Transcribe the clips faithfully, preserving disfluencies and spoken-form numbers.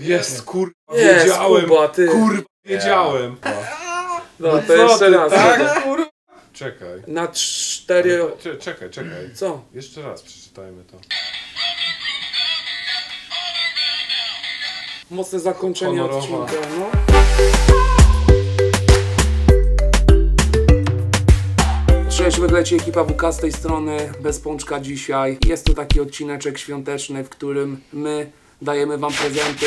Jest, kurwa, yes, wiedziałem, Kuba, ty. Kurwa, wiedziałem. Yeah. No, no to jeszcze raz. Tak, kurwa. Czekaj. Na cztery... Ale, czekaj, czekaj. Co? Jeszcze raz przeczytajmy to. Mocne zakończenie odcinka, no. Cześć, leci ekipa W K z tej strony, bez Pączka dzisiaj. Jest to taki odcineczek świąteczny, w którym my dajemy wam prezenty,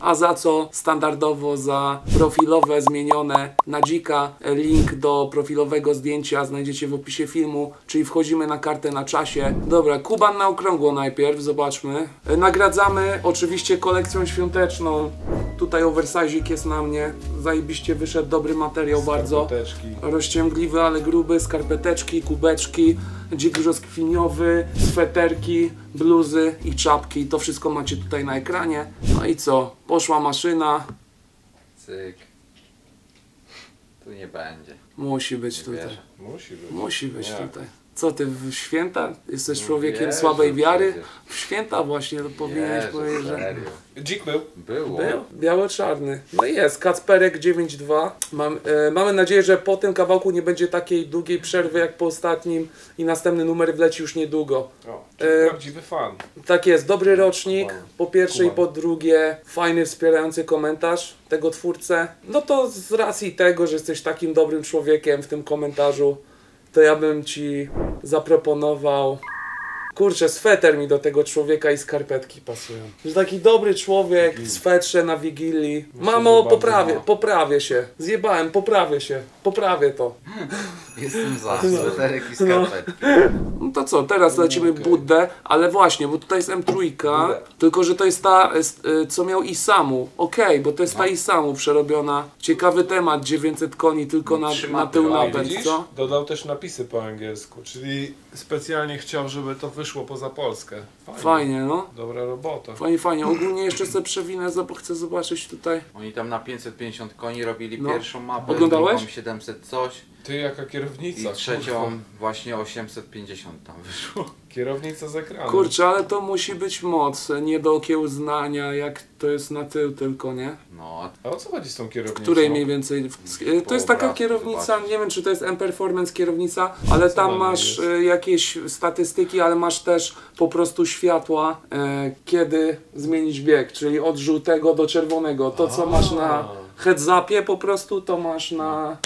a za co? Standardowo za profilowe zmienione na Dzika. Link do profilowego zdjęcia znajdziecie w opisie filmu, czyli wchodzimy na kartę na czasie. Dobra, Kuban na okrągło najpierw, zobaczmy. Nagradzamy oczywiście kolekcją świąteczną. Tutaj oversize'ik jest na mnie, zajebiście wyszedł, dobry materiał bardzo. Rozciągliwy, ale gruby, skarpeteczki, kubeczki, dzik brzoskwiniowy, sweterki, bluzy i czapki. To wszystko macie tutaj na ekranie. No i co? Poszła maszyna. Cyk. Tu nie będzie. Musi być nie tutaj. Wierzę. Musi być, Musi być tutaj. Co ty, w święta? Jesteś nie człowiekiem wierzę, słabej wiary? Przecież. W święta właśnie to powinieneś powiedzieć, że... Dzik był. Było. Był. Biało-czarny. No i jest, Kacperek dziewięć dwa. Mam, e, mamy nadzieję, że po tym kawałku nie będzie takiej długiej przerwy jak po ostatnim i następny numer wleci już niedługo. O, e, prawdziwy fan. Tak jest, dobry rocznik, Kuman. Po pierwsze Kuman. I po drugie fajny, wspierający komentarz tego twórcę. No to z racji tego, że jesteś takim dobrym człowiekiem w tym komentarzu, to ja bym ci zaproponował... Kurczę, sweter mi do tego człowieka i skarpetki pasują. Że taki dobry człowiek w swetrze na Wigilii. Mamo, poprawię, poprawię się. Zjebałem, poprawię się. Poprawię to. Jestem za, sweterek i skarpetki. No to co, teraz lecimy okay. Buddę, ale właśnie, bo tutaj jest em trzy, tylko że to jest ta, co miał Isamu. Okej, okay, bo to jest ta Isamu przerobiona. Ciekawy temat, dziewięćset koni tylko na, na tył napęd, co? Dodał też napisy po angielsku, czyli specjalnie chciał, żeby to wyszło poza Polskę. Fajnie, fajnie no. Dobra robota. Fajnie, fajnie. Ogólnie jeszcze sobie przewinę, bo chcę zobaczyć tutaj. Oni tam na pięćset pięćdziesiąt koni robili no. pierwszą mapę. Oglądałeś? siedemset coś. Ty, jaka kierownica. I trzecią kurwa. Właśnie osiemset pięćdziesiąt tam wyszło. Kierownica z ekranu. Kurczę, ale to musi być moc, nie do okiełznania, jak to jest na tył tylko, nie? No. A o co chodzi z tą kierownicą? Której mniej więcej? To jest taka kierownica, nie wiem czy to jest M-Performance kierownica, ale tam masz jakieś statystyki, ale masz też po prostu światła, kiedy zmienić bieg, czyli od żółtego do czerwonego. To co masz na heads-upie po prostu, to masz na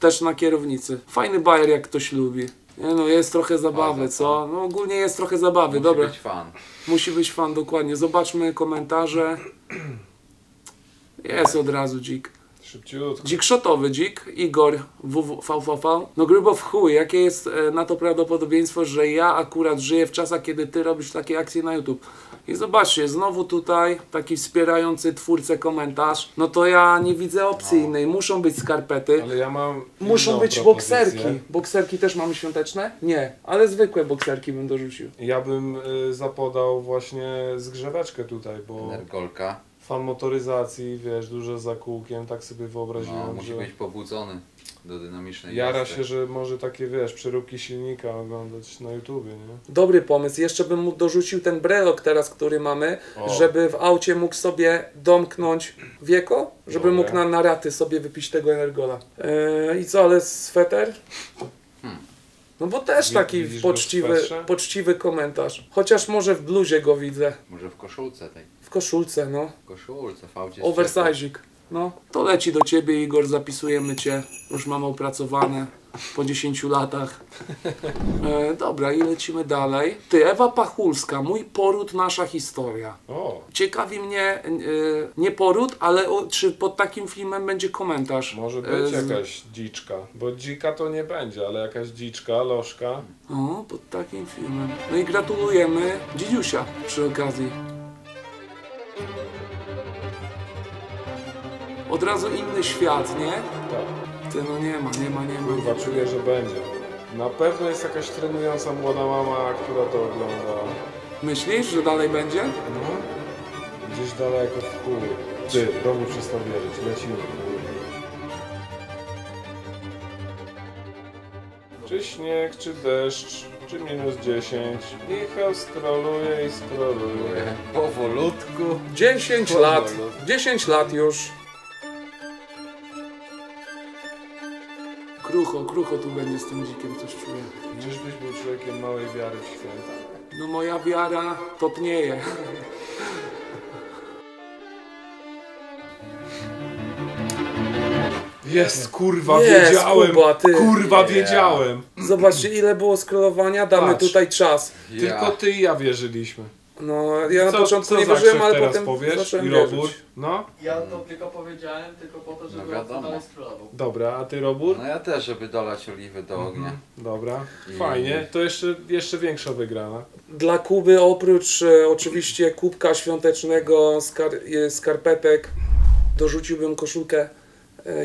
też na kierownicy. Fajny bajer, jak ktoś lubi. Nie no, jest trochę zabawy, Baza, co? No ogólnie jest trochę zabawy, musi dobra. Musi być fan. Musi być fan, dokładnie. Zobaczmy komentarze. Jest od razu dzik. Szybciutko. Dzik szotowy, dzik. Igor, W V V V. No grubo w chuj, jakie jest na to prawdopodobieństwo, że ja akurat żyję w czasach, kiedy ty robisz takie akcje na YouTube. I zobaczcie, znowu tutaj taki wspierający twórcę komentarz. No to ja nie widzę opcji innej. Muszą być skarpety. Ale ja mam. Muszą być propozycję. Bokserki. Bokserki też mamy świąteczne? Nie, ale zwykłe bokserki bym dorzucił. Ja bym y, zapodał właśnie zgrzeweczkę tutaj, bo. Nergolka. Fan motoryzacji, wiesz, dużo za kółkiem, tak sobie wyobraziłem. No, musi że... być pobudzony do dynamicznej jara jazdy. Się, że może takie, wiesz, przeróbki silnika oglądać na YouTubie, nie? Dobry pomysł. Jeszcze bym mu dorzucił ten brelok teraz, który mamy, o. żeby w aucie mógł sobie domknąć wieko, żeby Dobre. mógł na, na raty sobie wypić tego energola. Eee, I co, ale sweter? Hmm. No bo też taki Widzisz poczciwy, poczciwy komentarz. Chociaż może w bluzie go widzę. Może w koszulce tej. W koszulce, no. W koszulce, v Oversize'ik. No. To leci do ciebie, Igor, zapisujemy cię. Już mamy opracowane po dziesięciu latach. E, dobra, i lecimy dalej. Ty, Ewa Pachulska, mój poród, nasza historia. O. Ciekawi mnie, e, nie poród, ale o, czy pod takim filmem będzie komentarz. Może być e, z... jakaś dziczka, bo dzika to nie będzie, ale jakaś dziczka, lożka. O, pod takim filmem. No i gratulujemy Dzidziusia przy okazji. Od razu inny świat, nie? Tak. Ty no nie ma, nie ma, nie ma. Kurwa, czuję, że będzie. Na pewno jest jakaś trenująca młoda mama, która to ogląda. Myślisz, że dalej będzie? No. Gdzieś daleko w góry. Ty, robu przestał wierzyć, lecimy. Czy śnieg, czy deszcz? czy minus dziesięć i hestroluje i stroluje. Powolutku. dziesięć lat. dziesięć lat już. Krucho, krucho tu będzie z tym dzikiem, coś czuję. Czyżbyś był człowiekiem małej wiary w święta? No moja wiara topnieje. Jest, kurwa, yes, wiedziałem, Kuba, ty. kurwa, yeah. wiedziałem. Zobaczcie, ile było scrollowania, damy Patrz. tutaj czas. Yeah. Tylko ty i ja wierzyliśmy. No, ja na co, początku co nie wierzyłem, ale teraz potem powiesz i Robór? No? Ja to tylko powiedziałem, tylko po to, żeby no dalej scrollował. Dobra, a ty, Robór? No ja też, żeby dolać oliwy do ognia. Mhm. Dobra, I... fajnie, to jeszcze, jeszcze większa wygrana. Dla Kuby, oprócz e, oczywiście kubka świątecznego, skar e, skarpetek, dorzuciłbym koszulkę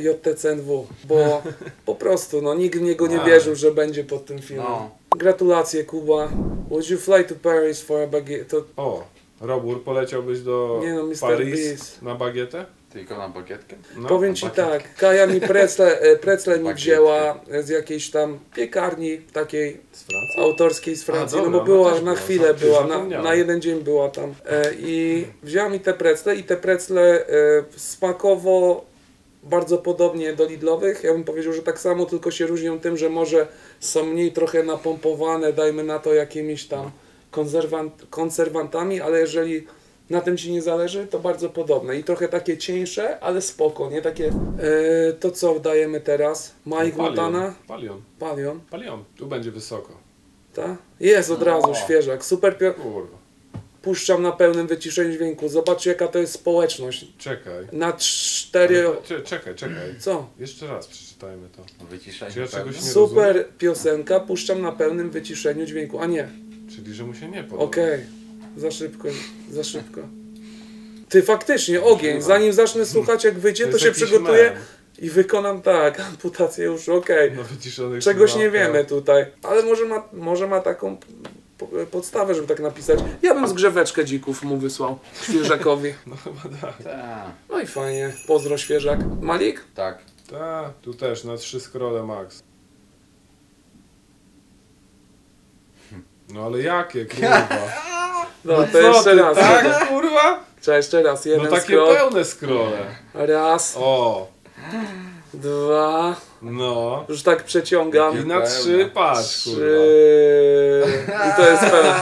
J T C N W, bo po prostu no, nikt w niego nie wierzył, że będzie pod tym filmem. No. Gratulacje, Kuba. Would you fly to Paris for a baguette? O, Robur, poleciałbyś do nie no, Paris na bagietę? Tylko na bagietkę? No, Powiem na ci bagietkę. tak, Kaja mi precle, precle mi wzięła z jakiejś tam piekarni takiej z autorskiej z Francji, a, dobra, no bo była, no na chwilę była, na, na jeden dzień była tam. E, I wzięła mi te precle i te precle e, smakowo bardzo podobnie do Lidlowych, ja bym powiedział, że tak samo, tylko się różnią tym, że może są mniej trochę napompowane, dajmy na to jakimiś tam konserwant, konserwantami, ale jeżeli na tym ci nie zależy, to bardzo podobne i trochę takie cieńsze, ale spoko, nie takie... Yy, to co dajemy teraz? Mike Montana? Palion. Palion. Palion. Tu będzie wysoko. Tak? Jest od razu świeżak. Super pio... Puszczam na pełnym wyciszeniu dźwięku. Zobaczcie, jaka to jest społeczność. Czekaj. Na cztery... Ale, czekaj, czekaj. Co? Jeszcze raz przeczytajmy to. Wyciszenie. Czy ja czegoś nie Super rozumiem? Piosenka, puszczam na pełnym wyciszeniu dźwięku. A nie. Czyli, że mu się nie podoba. Okej. Okay. Za szybko, za szybko. Ty, faktycznie, ogień. Zanim zacznę słuchać, jak wyjdzie, to, to się przygotuję mem. I wykonam tak. Amputację już, okej. Okay. No, czegoś nie wiemy tutaj. Ale może ma, może ma taką... podstawę, żeby tak napisać. Ja bym zgrzeweczkę dzików mu wysłał. Świeżakowi. No chyba tak. Ta. No i fajnie. Pozdro, świeżak. Malik? Tak. Tak. Tu też na trzy scrolle max. No ale jakie, kurwa. No, no to co, jeszcze raz. Tak, jeden. kurwa? Trzeba jeszcze raz. Jeden no takie scroll. pełne scrolle. Raz. O. Dwa. No. Już tak przeciągam. I na trzy, patrz, kurwa. Trzy. I to jest pełne.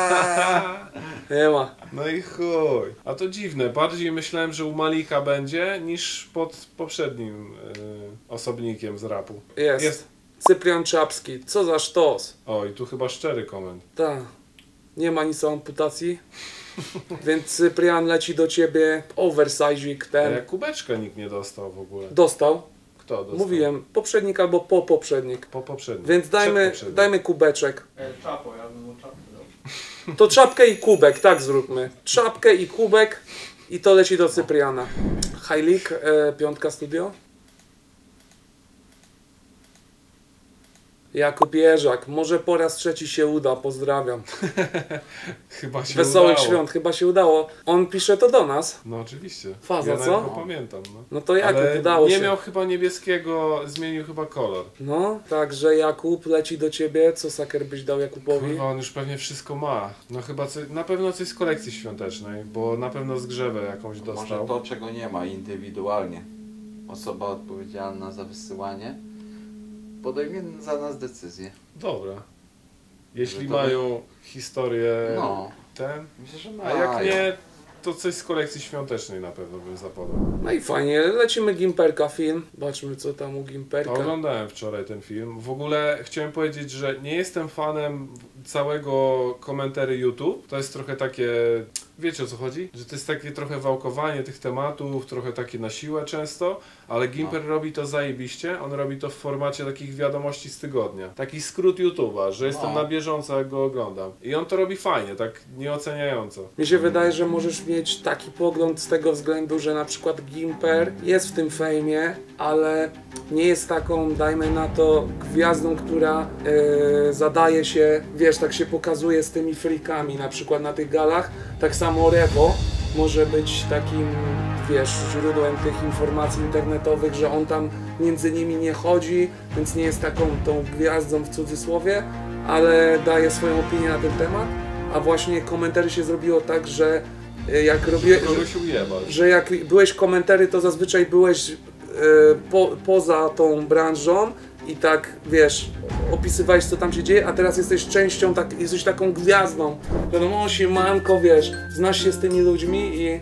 Nie ma. No i chuj. A to dziwne. Bardziej myślałem, że u Malika będzie, niż pod poprzednim y, osobnikiem z rapu. Jest. Jest. Cyprian Czapski. Co za sztos. O, i tu chyba szczery koment. Tak. Nie ma nic o amputacji. Więc Cyprian leci do ciebie. Oversize'ik ten. Ale kubeczka nikt nie dostał w ogóle. Dostał. Mówiłem, poprzednik albo po poprzednik. Po poprzednik. Więc dajmy, dajmy kubeczek. E, czapo, ja bym mu czapkę dał. To czapkę i kubek, tak zróbmy. Czapkę i kubek i to leci do Cypriana. Hajlik, e, Piątka Studio. Jakub Jerzak, może po raz trzeci się uda, pozdrawiam. Chyba się Wesołych udało. świąt, chyba się udało. On pisze to do nas. No oczywiście. Faza, ja co? Go pamiętam. No, no to Jakub, Ale udało nie się. Nie miał chyba niebieskiego, zmienił chyba kolor. No, także Jakub leci do ciebie. Co saker byś dał Jakubowi? Kurwa, on już pewnie wszystko ma. No chyba co, na pewno coś z kolekcji świątecznej, bo na pewno zgrzewę jakąś dostał. Może to, czego nie ma indywidualnie. Osoba odpowiedzialna za wysyłanie podejmie za nas decyzję. Dobra. Jeśli to mają by... historię no. ten, myślę, że mają. A jak nie, to coś z kolekcji świątecznej na pewno bym zapodał. No i fajnie, lecimy Gimperka film. Zobaczmy, co tam u Gimperka. To oglądałem wczoraj ten film. W ogóle chciałem powiedzieć, że nie jestem fanem całego komentarzy YouTube. To jest trochę takie... Wiecie, o co chodzi? Że to jest takie trochę wałkowanie tych tematów, trochę takie na siłę często, ale Gimper no. robi to zajebiście. On robi to w formacie takich wiadomości z tygodnia. Taki skrót YouTube'a, że jestem no. na bieżąco, jak go oglądam. I on to robi fajnie, tak nieoceniająco. Mi się wydaje, że możesz mieć taki pogląd z tego względu, że na przykład Gimper jest w tym fejmie, ale nie jest taką, dajmy na to, gwiazdą, która yy, zadaje się, wiesz, tak się pokazuje z tymi freakami, na przykład na tych galach. Tak samo Rewo może być takim wiesz, źródłem tych informacji internetowych, że on tam między nimi nie chodzi, więc nie jest taką tą gwiazdą w cudzysłowie, ale daje swoją opinię na ten temat, a właśnie komentarzy się zrobiło tak, że jak robię, że, że jak byłeś komentary, to zazwyczaj byłeś yy, po, poza tą branżą i tak, wiesz, opisywałeś, co tam się dzieje, a teraz jesteś częścią, tak, jesteś taką gwiazdą, że no, no siemanko, wiesz, znasz się z tymi ludźmi i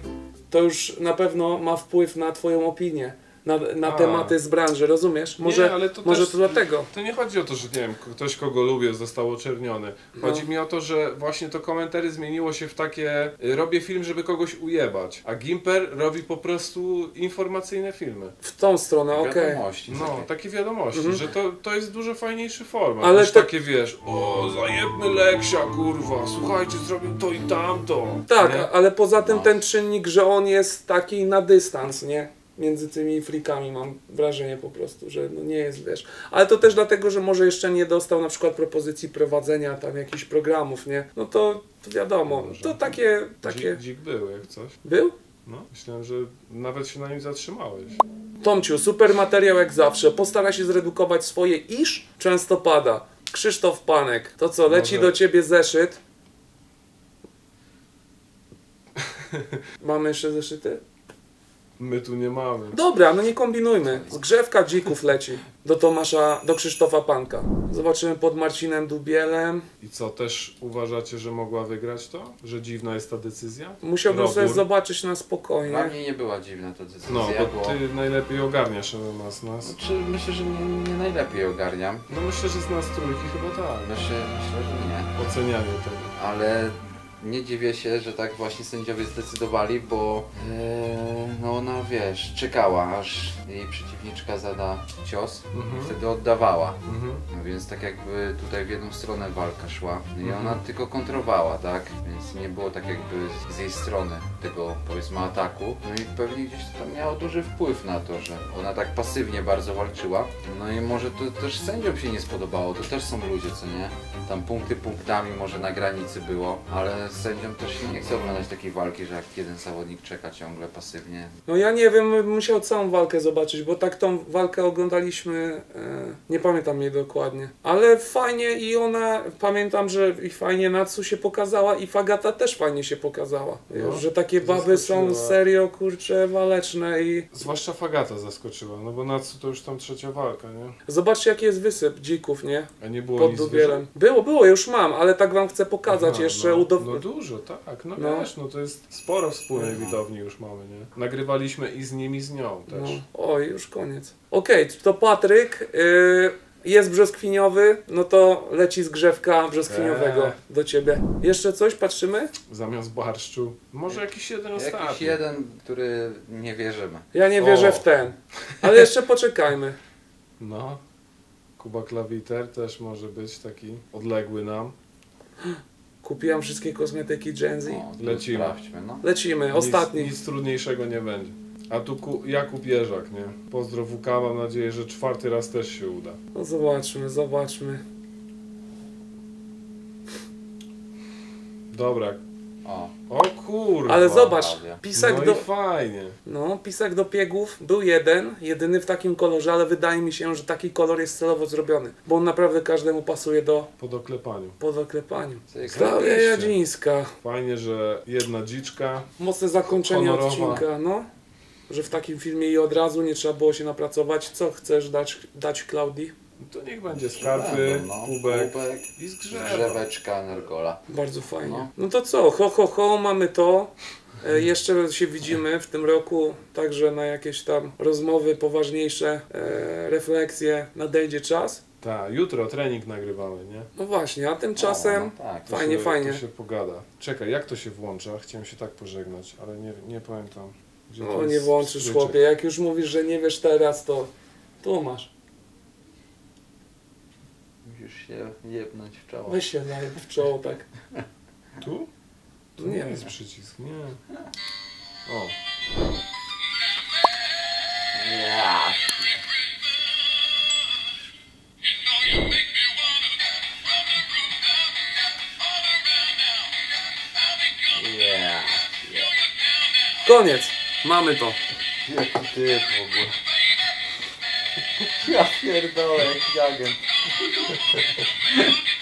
to już na pewno ma wpływ na twoją opinię, na, na tematy z branży, rozumiesz? Może, nie, ale to, może też, to dlatego. To nie chodzi o to, że nie wiem, ktoś, kogo lubię, został oczerniony. Chodzi no. mi o to, że właśnie to komentary zmieniło się w takie robię film, żeby kogoś ujebać, a Gimper robi po prostu informacyjne filmy. W tą stronę, okej. Okay. No, takie, takie wiadomości, mhm. że to, to jest dużo fajniejszy format. Ale to... takie, wiesz, o, zajebny Leksia, kurwa, słuchajcie, zrobił to i tamto. Tak, nie? Ale poza tym no. ten czynnik, że on jest taki na dystans, nie? Między tymi frikami mam wrażenie po prostu, że no nie jest, wiesz. Ale to też dlatego, że może jeszcze nie dostał na przykład propozycji prowadzenia tam jakichś programów, nie? No to, to wiadomo, Boże. to takie... takie... Dzik, dzik był jak coś. Był? No, myślałem, że nawet się na nim zatrzymałeś. Tomciu, super materiał jak zawsze. Postara się zredukować swoje iż często pada. Krzysztof Panek, to co, leci może... do ciebie zeszyt? Mamy jeszcze zeszyty? My tu nie mamy. Dobra, no nie kombinujmy. Zgrzewka dzików leci do Tomasza, do Krzysztofa Panka. Zobaczymy pod Marcinem Dubielem. I co, też uważacie, że mogła wygrać to? Że dziwna jest ta decyzja? Musiałbym Robur. sobie zobaczyć na spokojnie. Dla mnie nie była dziwna ta decyzja. No, bo ty najlepiej ogarniasz nas. nas. Znaczy, myślę, że nie, nie najlepiej ogarniam. No myślę, że z nas trójki chyba tak. Myślę, myślę, że nie. Oceniamy tego. Ale... nie dziwię się, że tak właśnie sędziowie zdecydowali, bo yy, no ona, wiesz, czekała, aż jej przeciwniczka zada cios, mm-hmm. wtedy oddawała. Mm-hmm. No więc tak jakby tutaj w jedną stronę walka szła i mm-hmm. ona tylko kontrowała, tak? Więc nie było tak jakby z jej strony tego, powiedzmy, ataku. No i pewnie gdzieś to tam miało duży wpływ na to, że ona tak pasywnie bardzo walczyła. No i może to też sędziom się nie spodobało, to też są ludzie, co nie? Tam punkty punktami może na granicy było, ale sędziom też się nie chce oglądać takiej walki, że jak jeden zawodnik czeka ciągle pasywnie. No ja nie wiem, musiał całą walkę zobaczyć, bo tak tą walkę oglądaliśmy, e, nie pamiętam jej dokładnie, ale fajnie i ona, pamiętam, że i fajnie Natsu się pokazała i Fagata też fajnie się pokazała, no, że takie baby zaskoczyła. Są serio, kurcze, waleczne i... Zwłaszcza Fagata zaskoczyła, no bo Natsu to już tam trzecia walka, nie? Zobaczcie jaki jest wysyp dzików, nie? A nie było Pod nic Dubielem. Było, było, już mam, ale tak wam chcę pokazać. Aha, jeszcze no. udow... No dużo, tak, no, no wiesz, no to jest sporo wspólnej widowni już mamy, nie? Nagrywaliśmy i z nim, i z nią też. No. Oj, już koniec. Okej, okay, to Patryk yy, jest brzoskwiniowy, no to leci zgrzewka brzoskwiniowego eee. do ciebie. Jeszcze coś patrzymy? Zamiast barszczu. Może jakiś jeden jakiś ostatni. Jakiś jeden, który nie wierzymy. Ja nie wierzę o. w ten, ale jeszcze poczekajmy. No, Kuba Klawiter też może być taki odległy nam. Kupiłam wszystkie kosmetyki Gen Z. No, lecimy. Sprawdźmy, no. Lecimy, ostatni. Nic, nic trudniejszego nie będzie. A tu ku, Jakub Jeżak, nie? Pozdro W K, mam nadzieję, że czwarty raz też się uda. No zobaczmy, zobaczmy. Dobra. O, o kurwa. Ale zobacz, pisak no do... fajnie. No, pisak do piegów był jeden, jedyny w takim kolorze, ale wydaje mi się, że taki kolor jest celowo zrobiony, bo on naprawdę każdemu pasuje do... Po doklepaniu. Po doklepaniu. Stawia Jadzińska. Fajnie, że jedna dziczka. Mocne zakończenie honorowa. Odcinka, no. Że w takim filmie i od razu nie trzeba było się napracować. Co chcesz dać, dać Klaudii? To niech będzie skarpy, no, kubek, kubek i zgrzeweczka Nergola. Bardzo fajnie. No. no to co, ho ho ho, mamy to. E, jeszcze się widzimy w tym roku, także na jakieś tam rozmowy poważniejsze, e, refleksje nadejdzie czas. Tak, jutro trening nagrywamy, nie? No właśnie, a tymczasem o, no tak. fajnie, to się, fajnie. To się pogada. Czekaj, jak to się włącza? Chciałem się tak pożegnać, ale nie, nie pamiętam. Gdzie no nie włączysz, styczek. Chłopie, jak już mówisz, że nie wiesz teraz, to tu masz. Musisz się jebnąć w czoło. Weź się najeb w czoło, tak. Tu? Tu nie, nie jest przycisk, nie. O. Ja. Ja. Koniec. Mamy to. Jaki typ w ogóle. Ja pierdolę, jak agent.